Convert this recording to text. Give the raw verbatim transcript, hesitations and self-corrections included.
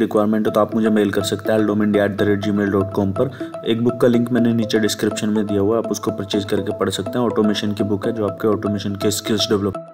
Requirement है तो आप मुझे मेल कर सकते हैं L dome India at the rate Gmail dot com पर। एक बुक का लिंक मैंने नीचे डिस्क्रिप्शन में दिया हुआ है, आप उसको परचेज करके पढ़ सकते हैं। ऑटोमेशन की बुक है जो आपके ऑटोमेशन के स्किल्स डेवलप